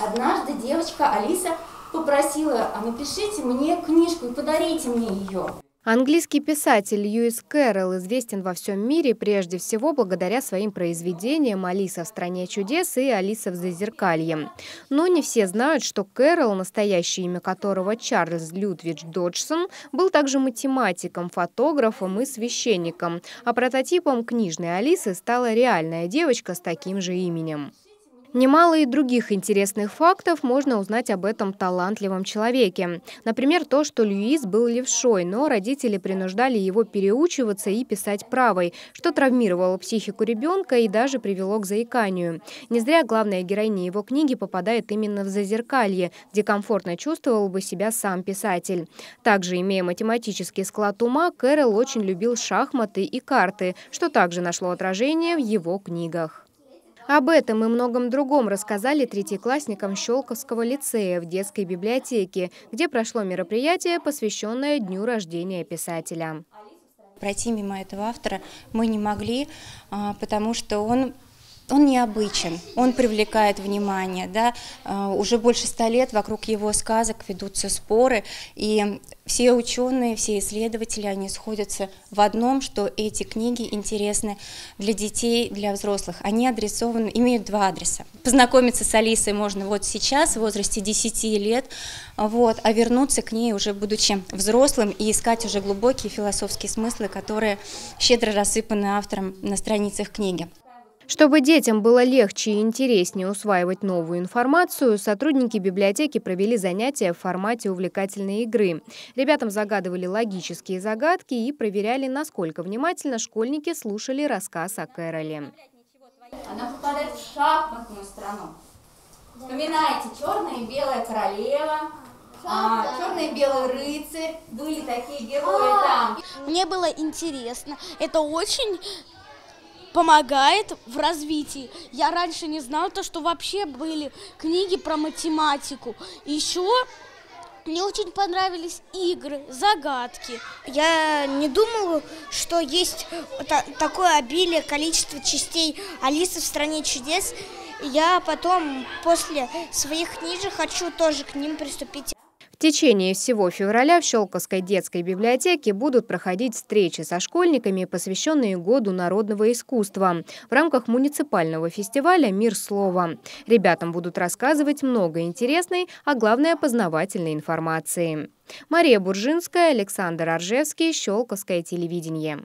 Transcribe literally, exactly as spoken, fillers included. Однажды девочка Алиса попросила: «А напишите мне книжку и подарите мне ее». Английский писатель Льюис Кэрролл известен во всем мире прежде всего благодаря своим произведениям «Алиса в стране чудес» и «Алиса в зазеркалье». Но не все знают, что Кэрролл, настоящее имя которого Чарльз Людвиг Доджсон, был также математиком, фотографом и священником, а прототипом книжной Алисы стала реальная девочка с таким же именем. Немало и других интересных фактов можно узнать об этом талантливом человеке. Например, то, что Льюис был левшой, но родители принуждали его переучиваться и писать правой, что травмировало психику ребенка и даже привело к заиканию. Не зря главная героиня его книги попадает именно в «Зазеркалье», где комфортно чувствовал бы себя сам писатель. Также, имея математический склад ума, Кэрролл очень любил шахматы и карты, что также нашло отражение в его книгах. Об этом и многом другом рассказали третьеклассникам Щелковского лицея в детской библиотеке, где прошло мероприятие, посвященное дню рождения писателя. Пройти мимо этого автора мы не могли, потому что он... Он необычен, он привлекает внимание, да? Уже больше ста лет вокруг его сказок ведутся споры, и все ученые, все исследователи, они сходятся в одном, что эти книги интересны для детей, для взрослых. Они адресованы, имеют два адреса. Познакомиться с Алисой можно вот сейчас, в возрасте десяти лет, вот, а вернуться к ней уже будучи взрослым и искать уже глубокие философские смыслы, которые щедро рассыпаны автором на страницах книги. Чтобы детям было легче и интереснее усваивать новую информацию, сотрудники библиотеки провели занятия в формате увлекательной игры. Ребятам загадывали логические загадки и проверяли, насколько внимательно школьники слушали рассказ о Кэрроле. Она попадает в шахматную страну. Вспоминайте, черная и белая королева, а, черный и белый рыцарь, были такие герои там. Мне было интересно, это очень... помогает в развитии. Я раньше не знала, то, что вообще были книги про математику. Еще мне очень понравились игры, загадки. Я не думала, что есть такое обилие, количество частей «Алисы в стране чудес». Я потом, после своих книжек, хочу тоже к ним приступить. В течение всего февраля в Щелковской детской библиотеке будут проходить встречи со школьниками, посвященные Году народного искусства в рамках муниципального фестиваля «Мир слова». Ребятам будут рассказывать много интересной, а главное – познавательной информации. Мария Буржинская, Александр Аржевский, Щелковское телевидение.